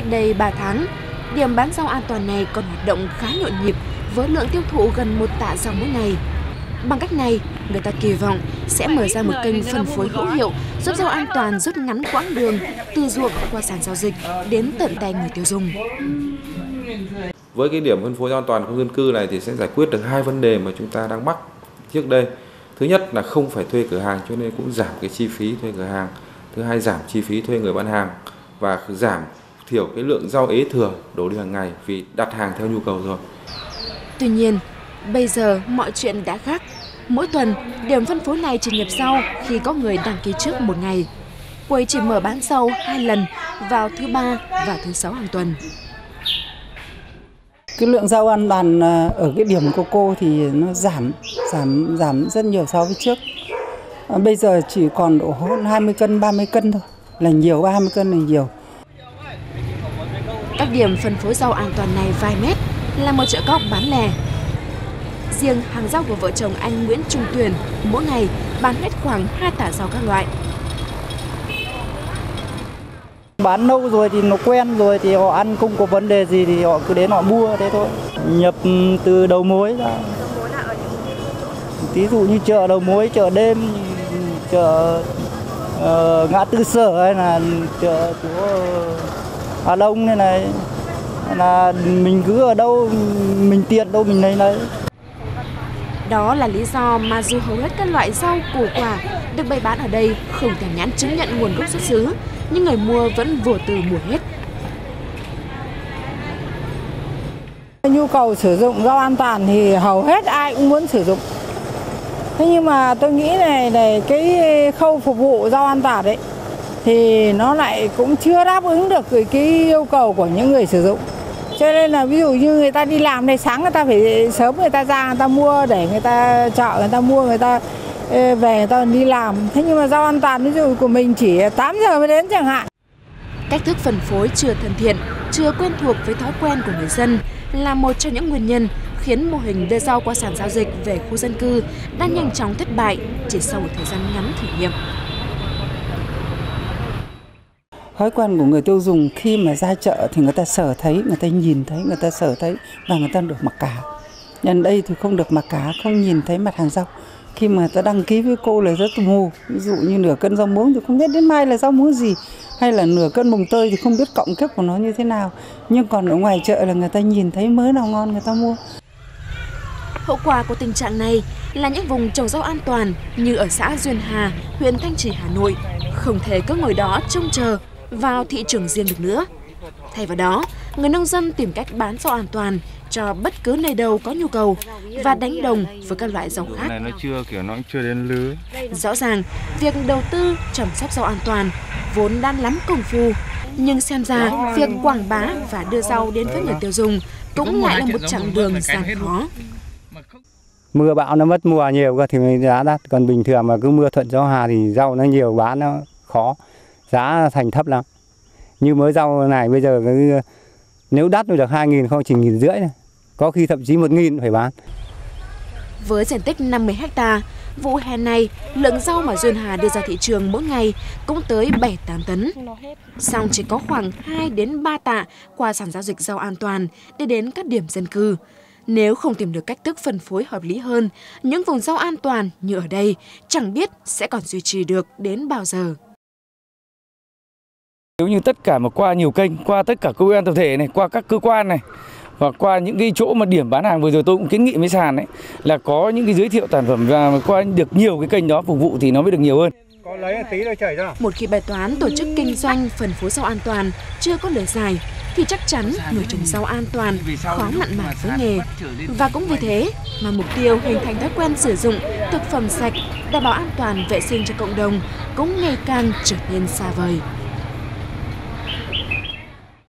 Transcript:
Cách đây 3 tháng, điểm bán rau an toàn này còn hoạt động khá nhộn nhịp với lượng tiêu thụ gần 1 tạ rau mỗi ngày. Bằng cách này, người ta kỳ vọng sẽ mở ra một kênh phân phối hữu hiệu giúp rau an toàn rút ngắn quãng đường từ ruộng qua sàn giao dịch đến tận tay người tiêu dùng. Với cái điểm phân phối rau an toàn không dân cư này thì sẽ giải quyết được 2 vấn đề mà chúng ta đang mắc trước đây. Thứ nhất là không phải thuê cửa hàng, cho nên cũng giảm cái chi phí thuê cửa hàng. Thứ hai, giảm chi phí thuê người bán hàng và giảm thiểu cái lượng rau ế thừa đổ đi hàng ngày vì đặt hàng theo nhu cầu rồi. Tuy nhiên, bây giờ mọi chuyện đã khác. Mỗi tuần, điểm phân phối này chỉ nhập rau khi có người đăng ký trước 1 ngày. Quầy chỉ mở bán rau 2 lần vào thứ Ba và thứ Sáu hàng tuần. Cái lượng rau an toàn ở cái điểm của cô thì nó giảm rất nhiều so với trước. Bây giờ chỉ còn độ 20 cân, 30 cân thôi, là nhiều, 30 cân là nhiều. Các điểm phân phối rau an toàn này vài mét là một chợ cóc bán lẻ. Riêng hàng rau của vợ chồng anh Nguyễn Trung Tuyền mỗi ngày bán hết khoảng 2 tạ rau các loại. Bán lâu rồi thì nó quen rồi, thì họ ăn không có vấn đề gì thì họ cứ đến họ mua thế thôi. Nhập từ đầu mối ra. Ví dụ như chợ đầu mối, chợ đêm, chợ ngã tư Sở hay là chợ của Hà Đông này này. Là mình cứ ở đâu mình tiện đâu mình lấy đấy. Đó là lý do mà dù hầu hết các loại rau củ quả được bày bán ở đây không thể nhãn chứng nhận nguồn gốc xuất xứ, nhưng người mua vẫn vô tư mua hết. Nhu cầu sử dụng rau an toàn thì hầu hết ai cũng muốn sử dụng. Thế nhưng mà tôi nghĩ này cái khâu phục vụ rau an toàn đấy thì nó lại cũng chưa đáp ứng được cái yêu cầu của những người sử dụng. Cho nên là ví dụ như người ta đi làm này, sáng người ta phải sớm, người ta ra người ta mua để người ta chợ, người ta mua, người ta về người ta đi làm. Thế nhưng mà rau an toàn ví dụ của mình chỉ 8 giờ mới đến chẳng hạn. Cách thức phân phối chưa thân thiện, chưa quen thuộc với thói quen của người dân là một trong những nguyên nhân khiến mô hình đưa rau qua sàn giao dịch về khu dân cư đã nhanh chóng thất bại chỉ sau một thời gian ngắn thử nghiệm. Thói quen của người tiêu dùng khi mà ra chợ thì người ta sở thấy, người ta nhìn thấy, người ta sở thấy và người ta được mặc cả. Nhân đây thì không được mặc cả, không nhìn thấy mặt hàng rau. Khi mà ta đăng ký với cô là rất mù. Ví dụ như nửa cân rau muống thì không biết đến mai là rau muống gì. Hay là nửa cân mồng tơi thì không biết cộng kép của nó như thế nào. Nhưng còn ở ngoài chợ là người ta nhìn thấy mớ nào ngon người ta mua. Hậu quả của tình trạng này là những vùng trồng rau an toàn như ở xã Duyên Hà, huyện Thanh Trì, Hà Nội không thể cứ ngồi đó trông chờ vào thị trường riêng được nữa. Thay vào đó, người nông dân tìm cách bán rau an toàn cho bất cứ nơi đâu có nhu cầu và đánh đồng với các loại rau khác. Nó chưa đến lứa. Rõ ràng, việc đầu tư chăm sóc rau an toàn vốn đang lắm công phu, nhưng xem ra việc quảng bá và đưa rau đến với người tiêu dùng cũng lại là một chặng đường gian khó. Mưa bão nó mất mùa nhiều cơ thì giá đắt, còn bình thường mà cứ mưa thuận gió hòa thì rau nó nhiều bán nó khó. Giá thành thấp lắm. Như mới rau này bây giờ nếu đắt được 2.000 không chỉ 1.500, có khi thậm chí 1.000 phải bán. Với diện tích 50 ha, vụ hè này lượng rau mà Duyên Hà đưa ra thị trường mỗi ngày cũng tới 7-8 tấn. Song chỉ có khoảng 2 đến 3 tạ qua sàn giao dịch rau an toàn để đến các điểm dân cư. Nếu không tìm được cách thức phân phối hợp lý hơn, những vùng rau an toàn như ở đây chẳng biết sẽ còn duy trì được đến bao giờ. Nếu như tất cả mà qua nhiều kênh, qua tất cả cơ quan tập thể này, qua các cơ quan này và qua những cái chỗ mà điểm bán hàng vừa rồi tôi cũng kiến nghị với sàn ấy là có những cái giới thiệu sản phẩm và qua được nhiều cái kênh đó phục vụ thì nó mới được nhiều hơn. Một khi bài toán tổ chức kinh doanh phân phối rau an toàn chưa có lời giải thì chắc chắn người trồng rau an toàn khó mặn mà với nghề, và cũng vì thế mà mục tiêu hình thành thói quen sử dụng thực phẩm sạch, đảm bảo an toàn vệ sinh cho cộng đồng cũng ngày càng trở nên xa vời.